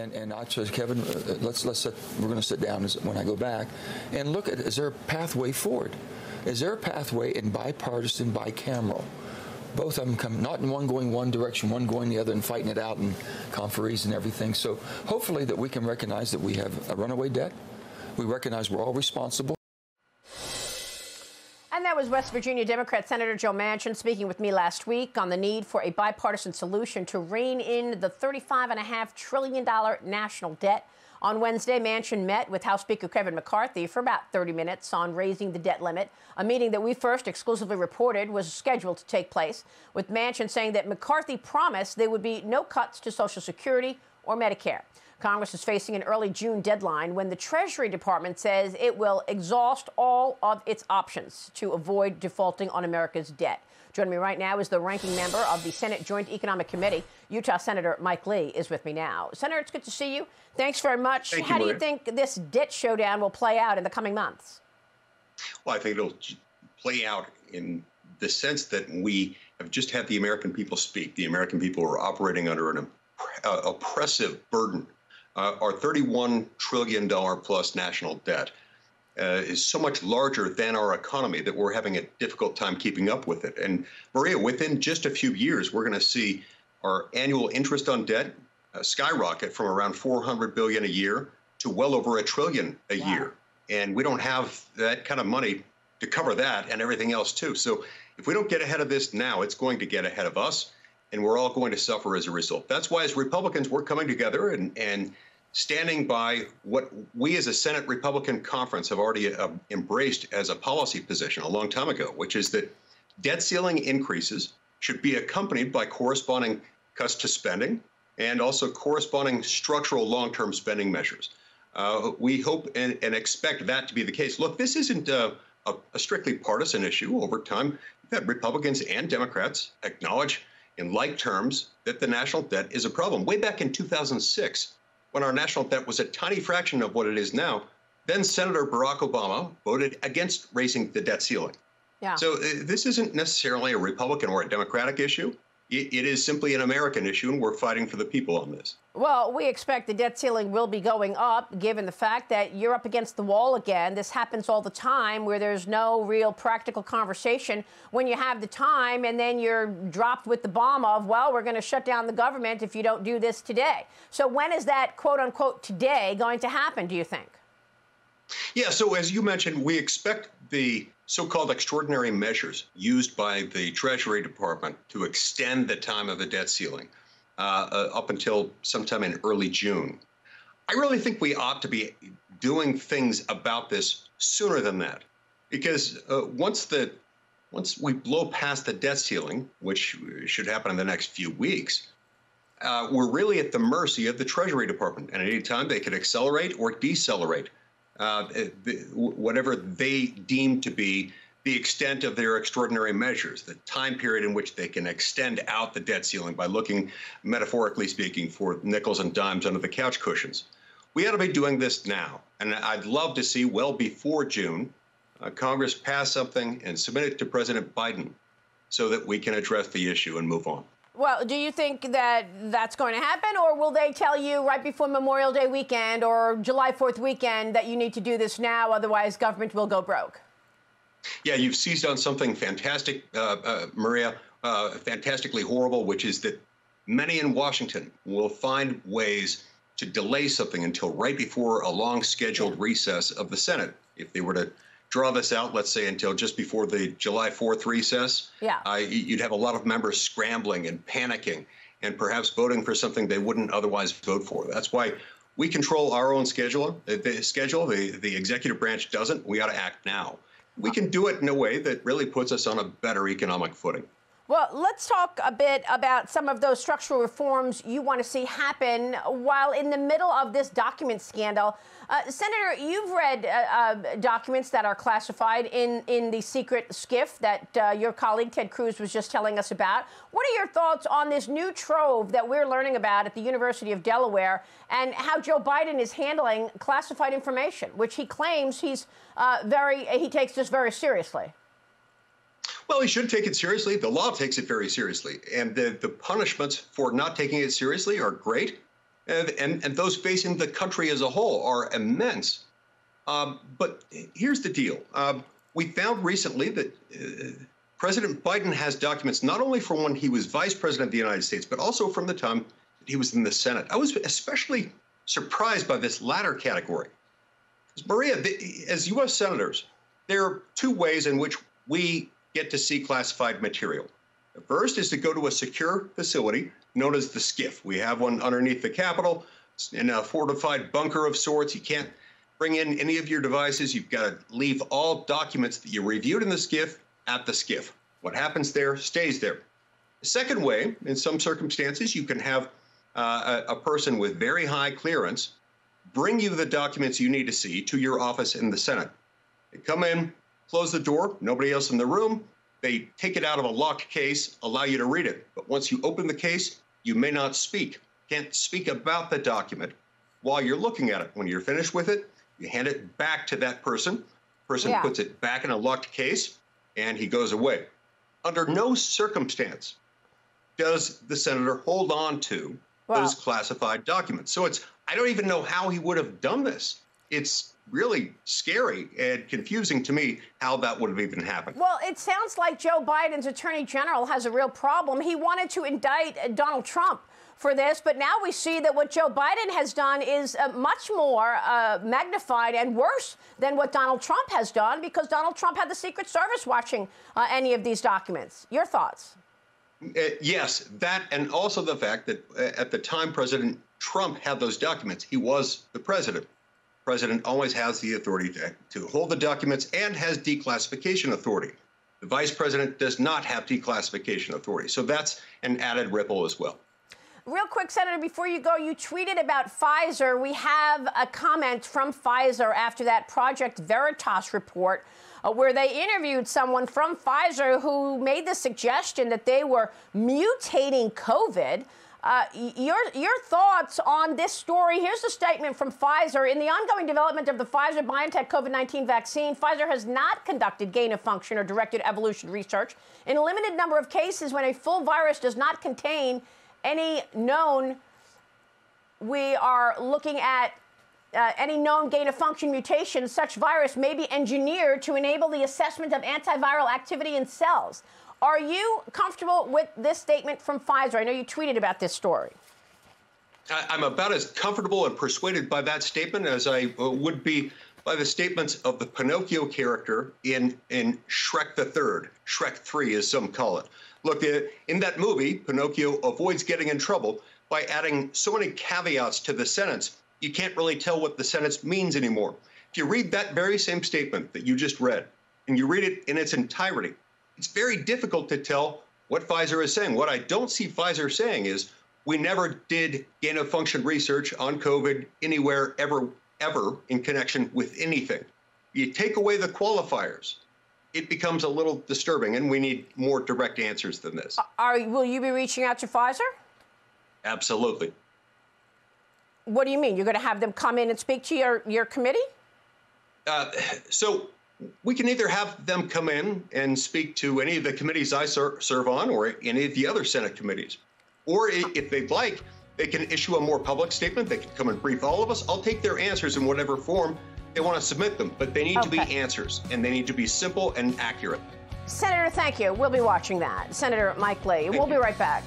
And I said, Kevin, we're going to sit down when I go back and look at, is there a pathway forward? Is there a pathway in bipartisan, bicameral? Both of them come, not in one going one direction, one going the other, and fighting it out in conferees and everything. So hopefully that we can recognize that we have a runaway debt. We recognize we're all responsible. And that was West Virginia Democrat Senator Joe Manchin speaking with me last week on the need for a bipartisan solution to rein in the $35.5 trillion national debt. On Wednesday, Manchin met with House Speaker Kevin McCarthy for about 30 minutes on raising the debt limit, a meeting that we first exclusively reported was scheduled to take place, with Manchin saying that McCarthy promised there would be no cuts to Social Security or Medicare. Congress is facing an early June deadline when the Treasury Department says it will exhaust all of its options to avoid defaulting on America's debt. Joining me right now is the ranking member of the Senate Joint Economic Committee. Utah Senator Mike Lee is with me now. Senator, it's good to see you. Thanks very much. Thank you, Maria. How do you think this debt showdown will play out in the coming months? Well, I think it'll play out in the sense that we have just had the American people speak. The American people are operating under an oppressive burden. Our $31 trillion plus national debt is so much larger than our economy that we're having a difficult time keeping up with it. And Maria, within just a few years, we're going to see our annual interest on debt skyrocket from around $400 billion a year to well over $1 trillion a year. And we don't have that kind of money to cover that and everything else, too. So if we don't get ahead of this now, it's going to get ahead of us, and we're all going to suffer as a result. That's why, as Republicans, we're coming together and standing by what we as a Senate Republican conference have already embraced as a policy position a long time ago, which is that debt ceiling increases should be accompanied by corresponding cuts to spending and also corresponding structural long-term spending measures. We hope and expect that to be the case. Look, this isn't a strictly partisan issue. Over time, we've had Republicans and Democrats acknowledge in like terms that the national debt is a problem. Way back in 2006, when our national debt was a tiny fraction of what it is now, then Senator Barack Obama voted against raising the debt ceiling. Yeah. So this isn't necessarily a Republican or a Democratic issue. It is simply an American issue, and we're fighting for the people on this. Well, we expect the debt ceiling will be going up, given the fact that you're up against the wall again. This happens all the time where there's no real practical conversation when you have the time, and then you're dropped with the bomb of, well, we're going to shut down the government if you don't do this today. So when is that, quote unquote, today going to happen, do you think? Yeah, so as you mentioned, we expect the so-called extraordinary measures used by the Treasury Department to extend the time of the debt ceiling up until sometime in early June. I really think we ought to be doing things about this sooner than that, because once we blow past the debt ceiling, which should happen in the next few weeks, we're really at the mercy of the Treasury Department. And at any time, they could accelerate or decelerate whatever they deem to be the extent of their extraordinary measures, the time period in which they can extend out the debt ceiling by looking, metaphorically speaking, for nickels and dimes under the couch cushions. We ought to be doing this now. And I'd love to see, well before June, Congress pass something and submit it to President Biden so that we can address the issue and move on. Well, do you think that that's going to happen, or will they tell you right before Memorial Day weekend or July 4th weekend that you need to do this now, otherwise government will go broke? Yeah, you've seized on something fantastic, Maria, fantastically horrible, which is that many in Washington will find ways to delay something until right before a long scheduled recess of the Senate. If they were to draw this out, let's say, until just before the July 4th recess, you'd have a lot of members scrambling and panicking and perhaps voting for something they wouldn't otherwise vote for. That's why we control our own schedule. The executive branch doesn't. We ought to act now. We can do it in a way that really puts us on a better economic footing. Well, let's talk a bit about some of those structural reforms you want to see happen while in the middle of this document scandal. Senator, you've read documents that are classified in the secret skiff that your colleague Ted Cruz was just telling us about. What are your thoughts on this new trove that we're learning about at the University of Delaware and how Joe Biden is handling classified information, which he claims he takes this very seriously? Well, he should take it seriously. The law takes it very seriously. And the punishments for not taking it seriously are great. and those facing the country as a whole are immense. But here's the deal. We found recently that President Biden has documents not only from when he was vice president of the United States, but also from the time that he was in the Senate. I was especially surprised by this latter category. Maria, as U.S. senators, there are two ways in which we get to see classified material. The first is to go to a secure facility known as the SCIF. We have one underneath the Capitol. It's in a fortified bunker of sorts. You can't bring in any of your devices. You've got to leave all documents that you reviewed in the SCIF at the SCIF. What happens there stays there. The second way, in some circumstances, you can have a person with very high clearance bring you the documents you need to see to your office in the Senate. They come in, close the door, nobody else in the room. They take it out of a locked case, allow you to read it. But once you open the case, you may not speak. Can't speak about the document while you're looking at it. When you're finished with it, you hand it back to that person. The person puts it back in a locked case, and he goes away. Under no circumstance does the senator hold on to those classified documents. So it's, I don't even know how he would have done this. It's really scary and confusing to me how that would have even happened. Well, it sounds like Joe Biden's attorney general has a real problem. He wanted to indict Donald Trump for this, but now we see that what Joe Biden has done is much more magnified and worse than what Donald Trump has done, because Donald Trump had the Secret Service watching any of these documents. Your thoughts? Yes, that, and also the fact that at the time President Trump had those documents, he was the president. The president always has the authority to hold the documents and has declassification authority. The vice president does not have declassification authority. So that's an added ripple as well. Real quick, Senator, before you go, you tweeted about Pfizer. We have a comment from Pfizer after that Project Veritas report, where they interviewed someone from Pfizer who made the suggestion that they were mutating COVID. Your thoughts on this story. Here's a statement from Pfizer. In the ongoing development of the Pfizer-BioNTech COVID-19 vaccine, Pfizer has not conducted gain-of-function or directed evolution research in a limited number of cases when a full virus does not contain any known. We are looking at any known gain-of-function mutations. Such virus may be engineered to enable the assessment of antiviral activity in cells. Are you comfortable with this statement from Pfizer? I know you tweeted about this story. I'm about as comfortable and persuaded by that statement as I would be by the statements of the Pinocchio character in Shrek the Third, Shrek 3 as some call it. Look, in that movie, Pinocchio avoids getting in trouble by adding so many caveats to the sentence, you can't really tell what the sentence means anymore. If you read that very same statement that you just read, and you read it in its entirety, it's very difficult to tell what Pfizer is saying. What I don't see Pfizer saying is we never did gain-of-function research on COVID anywhere, ever in connection with anything. You take away the qualifiers, it becomes a little disturbing, and we need more direct answers than this. Will you be reaching out to Pfizer? Absolutely. What do you mean? You're going to have them come in and speak to your committee? We can either have them come in and speak to any of the committees I serve on or any of the other Senate committees. Or if they'd like, they can issue a more public statement. They can come and brief all of us. I'll take their answers in whatever form they want to submit them. But they need to be answers, and they need to be simple and accurate. Senator, thank you. We'll be watching that. Senator Mike Lee, we'll be right back.